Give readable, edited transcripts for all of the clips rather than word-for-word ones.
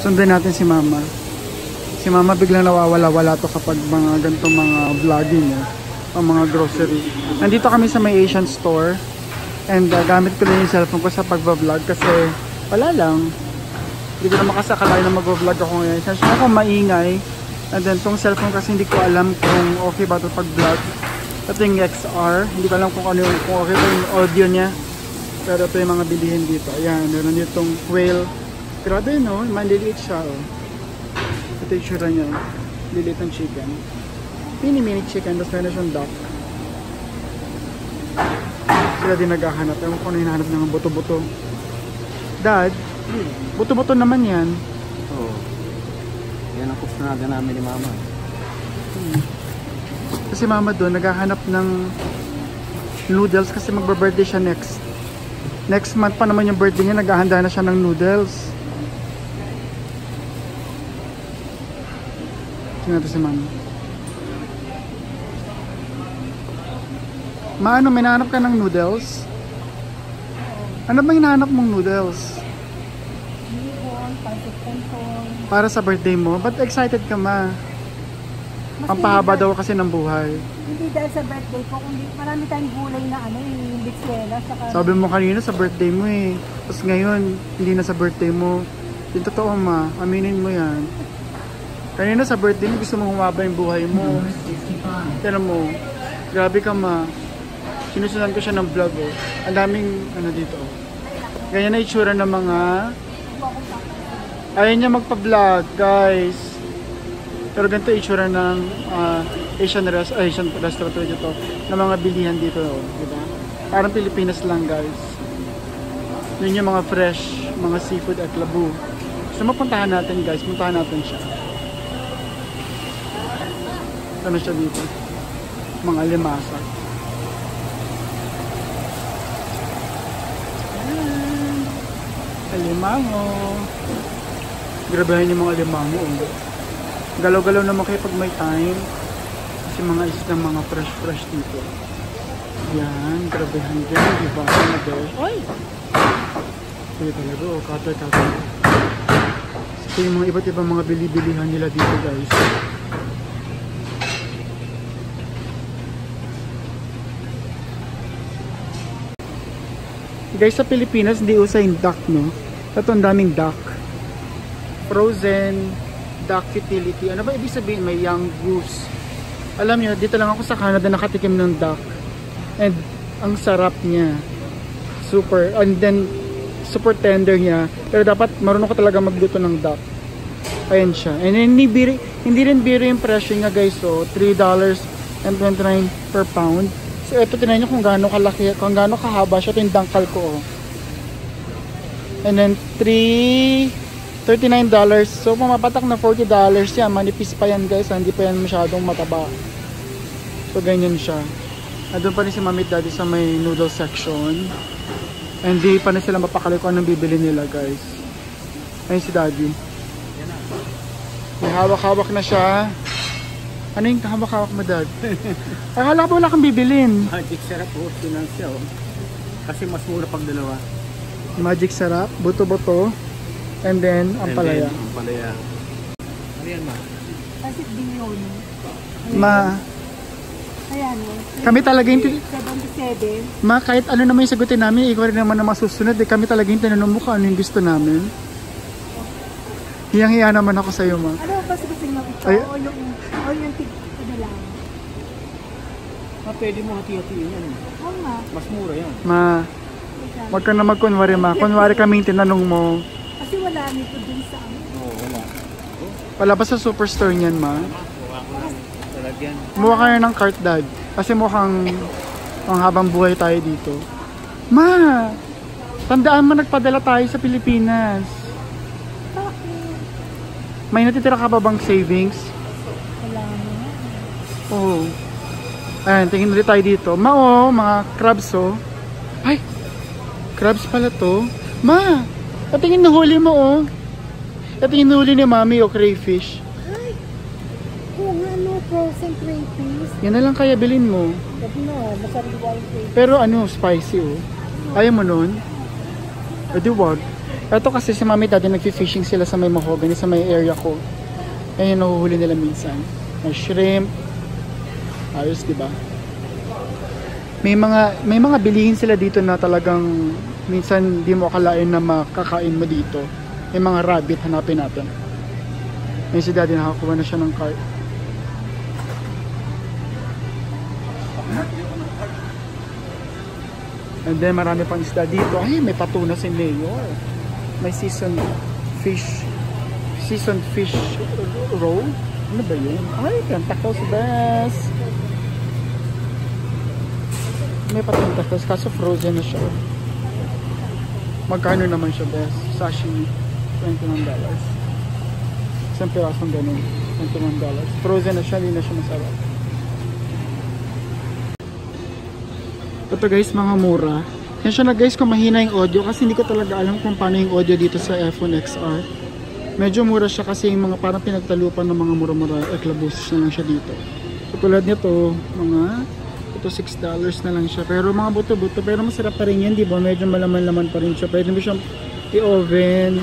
Sundan natin si Mama. Si Mama biglang nawawala-wala to kapag mga ganitong mga vlogging o mga grocery. Nandito kami sa may Asian store and gamit ko lang yung cellphone ko sa pagbablog kasi wala lang. Hindi ko na makasakalay na magbablog ako ngayon. Kasi ako maingay. And then tong cellphone kasi hindi ko alam kung okay ba ito pag-vlog. Ito yung XR. Hindi ko alam kung ano yung okay ba yung audio niya. Pero ito yung mga bilihin dito. Ayan, meron dito yung whale. Grabe no, maliliit siya oh. Ito yung tsura niya. Liliit ng chicken. Mini chicken, tapos meron siyang duck. Sila din naghahanap. Ewan ko ano hinahanap ng buto-buto. Dad, buto-buto naman yan. Oo. Yan ang kukunaga namin ni Mama. Kasi Mama doon, naghahanap ng noodles kasi magba-birthday siya next month pa naman yung birthday niya, naghahanda na siya ng noodles. Tingnan natin si Mama. Maano, may nahanap ka ng noodles? Ano bang hinahanap mong noodles? Para sa birthday mo? Ba't excited ka, Ma? Ang pahaba daw kasi ng buhay. Hindi dahil sa birthday ko, kundi marami tayong gulay na ano, yung bitswela. Sabi mo kanina sa birthday mo eh. Tapos ngayon, hindi na sa birthday mo. Yung totoo, Ma. Aminin mo yan. Kanina sa birthday mo, gusto mong humaba yung buhay mo. Tignan mo. Grabe ka, Ma. Sinusunan ko siya ng vlog eh. Ang daming ano dito. Ganyan na itsura ng mga... Ayaw niya magpa-vlog, guys. Pero ganito itsura ng Asian restaurant dito na mga bilihan dito, diba? Parang Pilipinas lang, guys. Yun yung mga fresh, mga seafood at labu. So, mapuntahan natin, guys. Puntahan natin siya. Ano siya dito? Mga limasa. Alimango. Grabahin yung mga alimango, galaw-galaw naman kayo pag may time kasi mga isang mga fresh dito. Yan, grabehan din, diba? Oy! Kaya talaga, o kata-kata. Ito yung mga iba't ibang mga bilibilihan nila dito, guys. Guys, sa Pilipinas hindi usa yung duck, no? Ito ang daming duck. Frozen duck fertility. Ano ba ibig sabihin? May young goose. Alam nyo, dito lang ako sa Canada nakatikim ng duck. And ang sarap niya. Super. And then, super tender niya. Pero dapat marunong ka talaga magluto ng duck. Ayan siya. And hindi rin biro yung presyo niya, guys. So, $3.29 per pound. So, eto tinayin nyo kung gaano kalaki, kung gaano kahaba siya. Ito yung dangkal ko, oh. And then, $39. So, pumapatak na $40 yan. Manipis pa yan, guys. Hindi pa yan masyadong mataba. So, ganyan siya. Doon pa rin si Mami at Daddy sa may noodle section. And di pa na sila mapakali kung anong bibili nila, guys. Ayun si Daddy. May hawak-hawak na siya. Ano yung hawak-hawak mo, Dad? Akala ko wala kang bibilin. Magic syrup o financial. Kasi mas mura pag dalawa. Magic syrup, buto-buto. And then, ampalaya. Ano yan, Ma? Pasit din yun. Ma. Ayan. Kami talaga yung... 77. Ma, kahit ano naman yung sagutin namin, ikaw rin naman na masusunod. Eh, kami talaga yung tinanong mo kung ano yung gusto namin. Hiyang-hiya naman ako sa'yo, Ma. Ano ba sagutin mo? Ito o yung tigpina lang? Ma, pwede mo hati-hatiin yan. Oo, Ma. Mas mura yan. Ma, huwag ka na magkunwari, Ma. Kunwari kami yung tinanong mo. Kasi wala nito dun sa amin. Oo, wala. Wala ba sa superstore niyan, Ma? Mukha kayo ng cart, Dad. Kasi mukhang habang buhay tayo dito. Ma! Tandaan mo, nagpadala tayo sa Pilipinas. Bakit? May natitira ka ba bang savings? Wala mo. Oo. Ayan, tingin ulit tayo dito. Ma, oh, mga crabs, oh. Ay! Crabs pala to. Ma! At yung inuhuli mo, oh. At yung inuhuli ni Mami, oh, crayfish. Ay! Oo nga, no, frozen crayfish. Yan na lang kaya bilhin mo. But no, masariwa yung crayfish. Pero ano, spicy, oh. Ayaw mo nun? O di wag. Ito kasi si mami dati nagfi-fishing sila sa may mahogany, sa may area ko. Ayun, nahuhuli nila minsan. May shrimp. Ayos, diba? May mga bilihin sila dito na talagang minsan di mo akalain na makakain mo dito. May mga rabbit, hanapin natin. Ayun si daddy, nakakuha na siya ng cart. And then marami pang isda dito. Ay, may patuna si Mayor. May seasoned fish roll. Ano ba yun? Ay, yung tacos best. May patuna tacos kaso frozen na siya. Magkano naman siya best? Sashimi, $21. Isang pirasong ganun, $21. Frozen na siya, hindi na siya masarap. Ito guys, mga mura. Yan siya na guys, kung mahina yung audio kasi hindi ko talaga alam kung paano yung audio dito sa iPhone XR. Medyo mura siya kasi yung mga parang pinagtalupan ng mga mura-mura, eklabusis na lang siya dito. So, tulad nito, ito $6 na lang siya. Pero mga buto-buto, pero masarap pa rin yan, di ba? Medyo malaman-laman pa rin siya. Pwede mo siyang i-oven.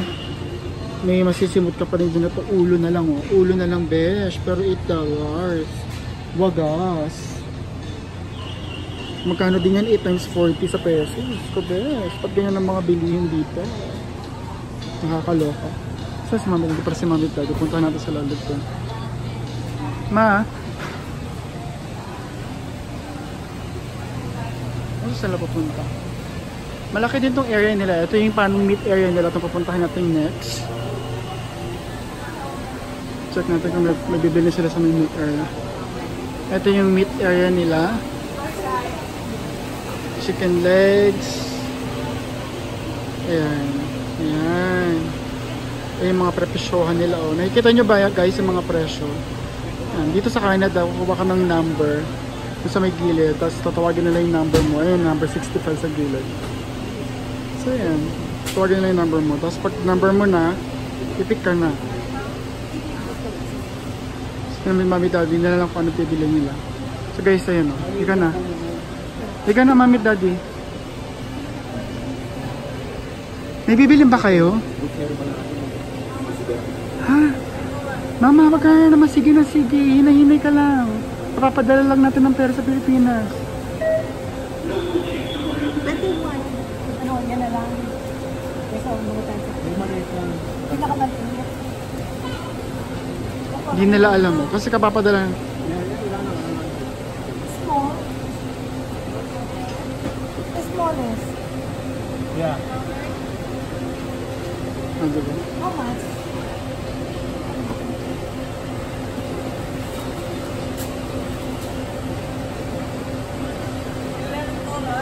May masisimot ka pa rin dyan. Ito, ulo na lang, oh. Ulo na lang, besh. Pero $8. Wagas. Magkano din yan, 8 times 40 sa pesos. Kabes, pag ganyan ang mga bilihin dito. Nakakaloka. Saan si mami? Para si mami tayo. Punta natin sa lalad ko. Ma! Ano saan na papunta? Malaki din tong area nila. Ito yung panong meet area nila. Itong papuntahin natin next. Check natin kung magbibili sila sa may meet area. Ito yung meet area nila. Chicken legs. Ayan. Ayan. Ayan yung mga prepisyohan nila. Oh. Nakikita nyo ba guys yung mga presyo? Ayan. Dito sa Canada, kukuha ka ng number doon sa may gilid. Tapos tatawagin nila yung number mo. Ayan, number 65 sa gilid. So ayan. Tatawagin nila yung number mo. Tapos pag number mo na, ipick ka na. So may mami daddy, nila lang kung ano pibili nila. So guys, ayan o. Ika na. Teka na, mami, daddy. May bibilin ba kayo? Ha? Mama, magkano naman? Sige na, sige. Hinay-hinay ka lang. Papapadala lang natin ng pera sa Pilipinas. 21. Ano, yan na lang. Kesa, mga tayo sa Pilipinas. Hindi ka maliit. Hindi nila alam mo. Kasi kapapadala. Yeah. How much? $11.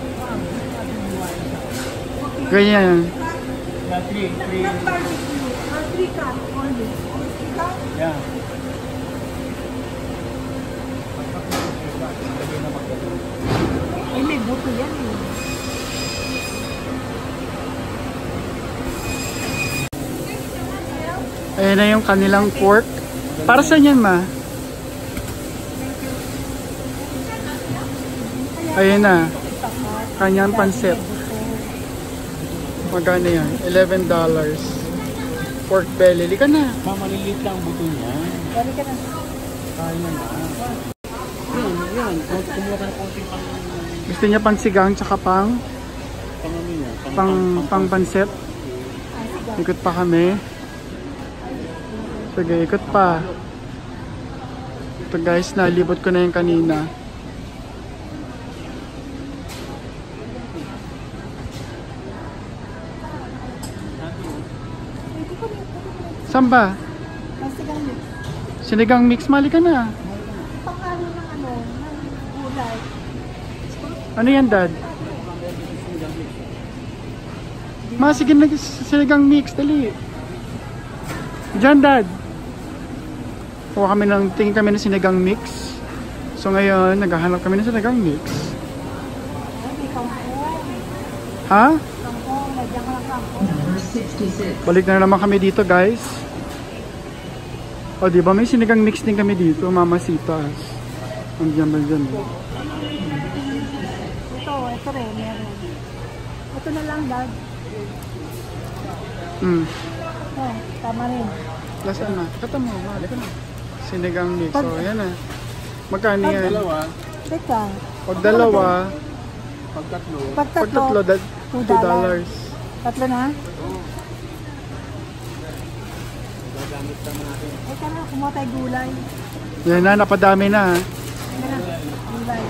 Ganyan. Ay, may buto yan eh. Ayan na yung kanilang pork. Para saan yan, ma? Ayan na. Kanyang pancit. Magkano yan? $11. Pork belly. Lika na. Ma, malilit lang buto niya. Lika na. Kaya na. Yun, yun. Kumuha ka na konti pang... Gusto niya pang sigang tsaka pang... Pang pancit. Ikot pa kami. Sige, ikot pa. Ito guys, nalibot ko na yung kanina. Saan ba? Sinigang mix. Sinigang mix, mali ka na. Pangano ng ano, ng gulay. Ano yan, dad? Ma, sige, sinigang mix, dali. Diyan, Dad! Kuha kami ng, tingin kami ng sinigang mix. So ngayon, naghahanap kami ng sinigang mix. Ha? Balik na naman kami dito, guys. O, diba? May sinigang mix din kami dito, Mama Sita. Andiyan ba dyan? Ito, ito rin. Ito na lang, Dad. Hmm. Oh, tama rin. Lasa na. Kata mo, mali ka na. Sinigang mix. O, yan na. Magkano yan? Dalawa. Teka. Pag dalawa. Pag tatlo. Pag tatlo, $2. Tatlo na? Oo. Gagamit ka na natin. Ay, tara. Kumuha tayo gulay. Yan na, napadami na. Yan na. Gulay.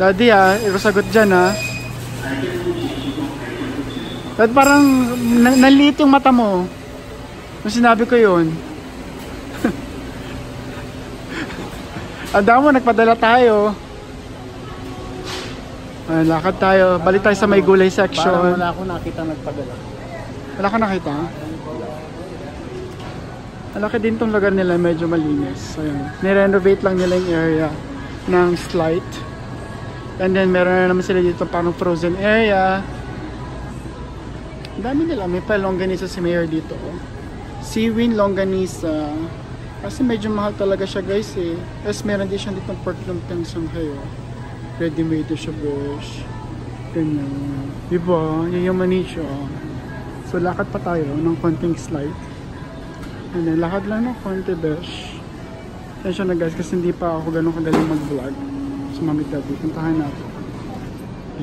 Daddy, ha. Ipasagot dyan, ha. Dad, parang naliit yung mata mo. Nung sinabi ko yun. Ang damo, nagpadala tayo. Ay, lakad tayo. Balik tayo sa may gulay section. Parang wala akong nakita nagpadala. Wala akong nakita? Alaki din tong lugar nila. Medyo malinis. So, yun. Nirenovate lang nila yung area ng slight. And then, meron na naman sila dito parang frozen area. Ang dami nila. May pa longganisa si Mayor dito. Seaweed longganisa. Kasi medyo mahal talaga siya, guys, eh. Tapos meron din siya dito ng pork lumpiang Shanghai, oh. Ready-made siya, boss. Ganyan. Diba? Yayamanin siya, oh. So, lakad pa tayo ng konting slide. And then, lakad lang ng konti, besh. Atensya na, guys, kasi hindi pa ako ganun kagaling mag-vlog. So, Mami, Daddy, puntahan natin.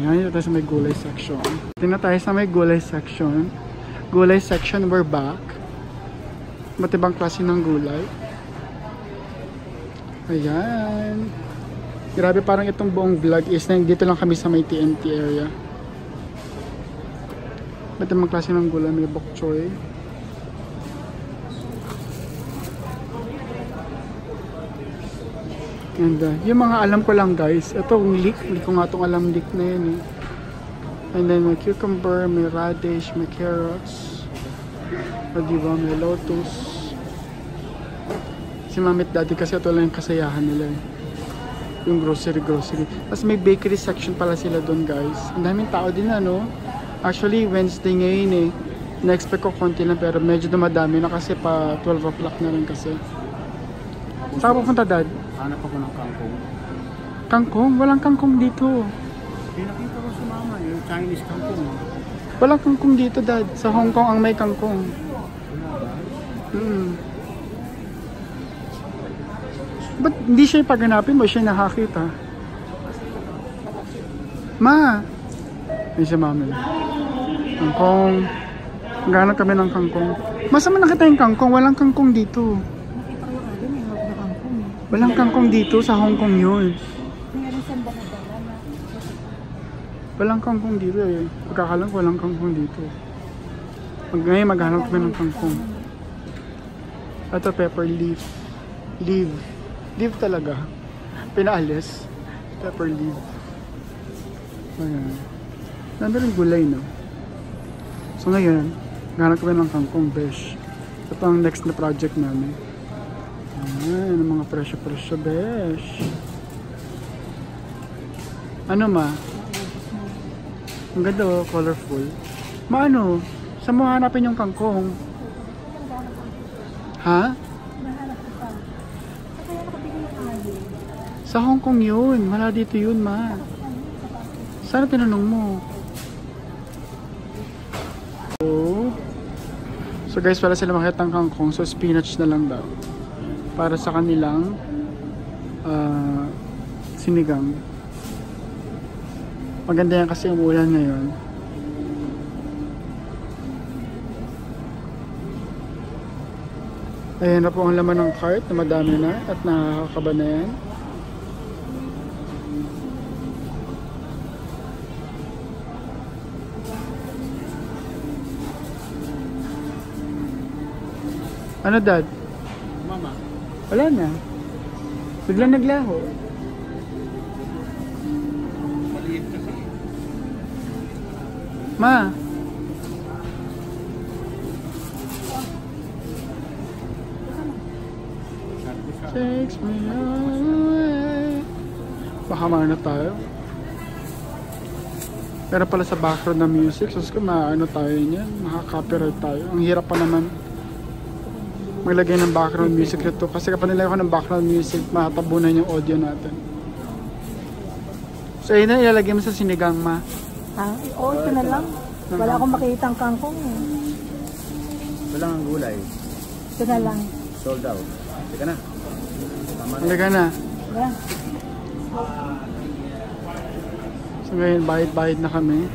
Ayan, dito tayo sa may gulay section. Tingnan tayo sa may gulay section. Gulay section, we're back. Matibang klase ng gulay. Ayan. Grabe, parang itong buong vlog is dito lang kami sa may TNT area. Ba't ang mga klase ng gulay? May bok choy. And yung mga alam ko lang, guys. Ito, leek. Hindi ko nga itong alam leek na yun, eh. And then may cucumber, may radish, may carrots. O diba? May lotus. Si Mami at Daddy kasi ito lang yung kasayahan nila, eh. Yung grocery. Tapos may bakery section pala sila doon, guys. Ang daming tao din, ano? Actually, Wednesday ngayon, eh. Na-expect ko konti lang pero medyo dumadami na kasi pa 12 o'clock na rin kasi. Saan pupunta, Dad? Hanap ako ng kangkong. Kangkong? Walang kangkong dito. Pinakita ko si Mama, yung Chinese kangkong. Walang kangkong dito, Dad. Sa Hong Kong ang may kangkong. Ba't hindi siya yung paghanapin mo? Siya yung nakakita. Ma! Hindi siya, Mami. Kangkong. Maghanap kami ng kangkong. Masama nakita yung kangkong. Walang kangkong dito. Walang kangkong dito. Sa Hong Kong yun. Walang kangkong dito, eh. Pagkakalang ko walang kangkong dito. Ngayon maghanap kami ng kangkong. Ito, pepper leaf. Leave talaga. Pinaalis. Pepper leaf. Ayan. Nandarin gulay, no? So ngayon, gana kami ng kangkong, besh. Ito ang next na project namin. Ayan, ang mga presyo, besh. Ano, ma? Ang ganda, oh, colorful. Ma, ano? Saan mo hanapin yung kangkong? Ha? Sa Hong Kong yun. Wala dito yun, ma. Sana tinanong mo. So guys, wala sila makita ng kangkong. So spinach na lang daw. Para sa kanilang sinigang. Maganda yan kasi umuulan ngayon. Ayan na po ang laman ng cart na madami na at nakakaba na yan. Ano, Dad? Mama. Wala na. Biglang naglaho. Maliit kasi. Ma. takes me away. Pahamana tayo. Pero pala sa background na music, sus ko maano tayo niyan, makaka-copyright tayo. Ang hirap pa naman maglagay ng background music nito kasi kapag nilagay ko ng background music, matatabunan yung audio natin. So ayun na, ilalagay mo sa sinigang ma. Ah, oh, ito na lang. Wala akong makikitang kangkong. Wala ang gulay. Ito na lang. Sold out. Teka na. Teka na. Teka. So ngayon, bayad-bayad na kami.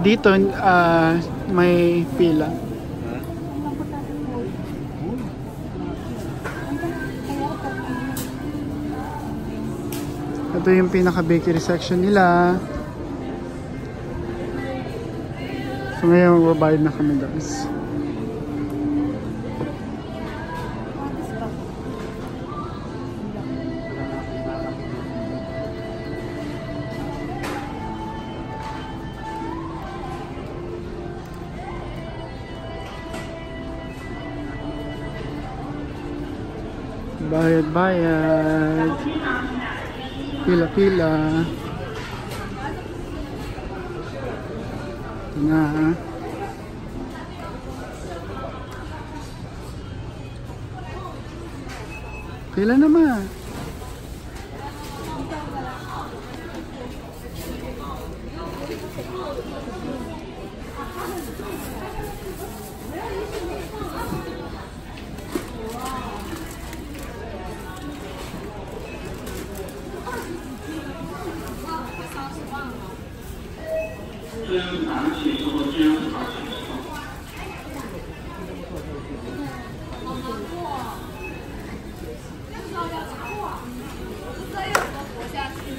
Dito, may pila. Ito yung pinaka-bakery section nila. So ngayon, magbabayad na kami, guys. Bayad-bayad. Pila-pila. Ito na ha. Pila naman.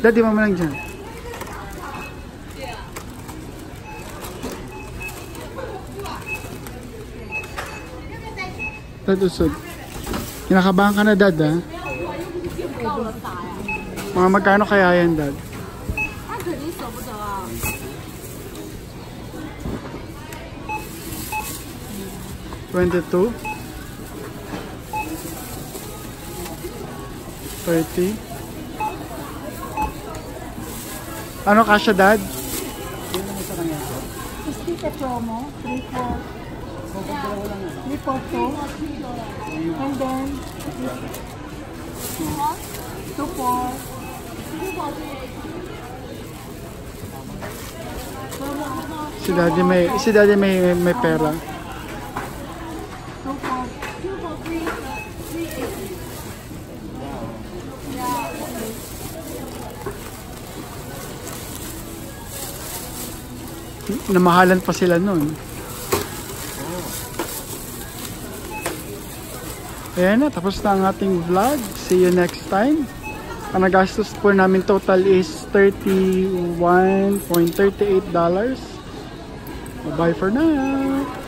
Dati mama lang dyan. Tatusod. Kinakabahan ka na, dad, ha? Mga magkano kaya yan, dad? $22 $30. Ano kasya, dad? Sticker promo 342 and then 24 Si daddy may pera. Namahalan pa sila noon. Ayan na, tapos na ang ating vlog. See you next time. Ang nagastos po namin total is $31.38. Bye-bye for now.